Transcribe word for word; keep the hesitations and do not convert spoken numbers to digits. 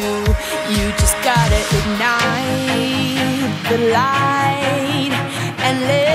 you. You just gotta ignite the light and live.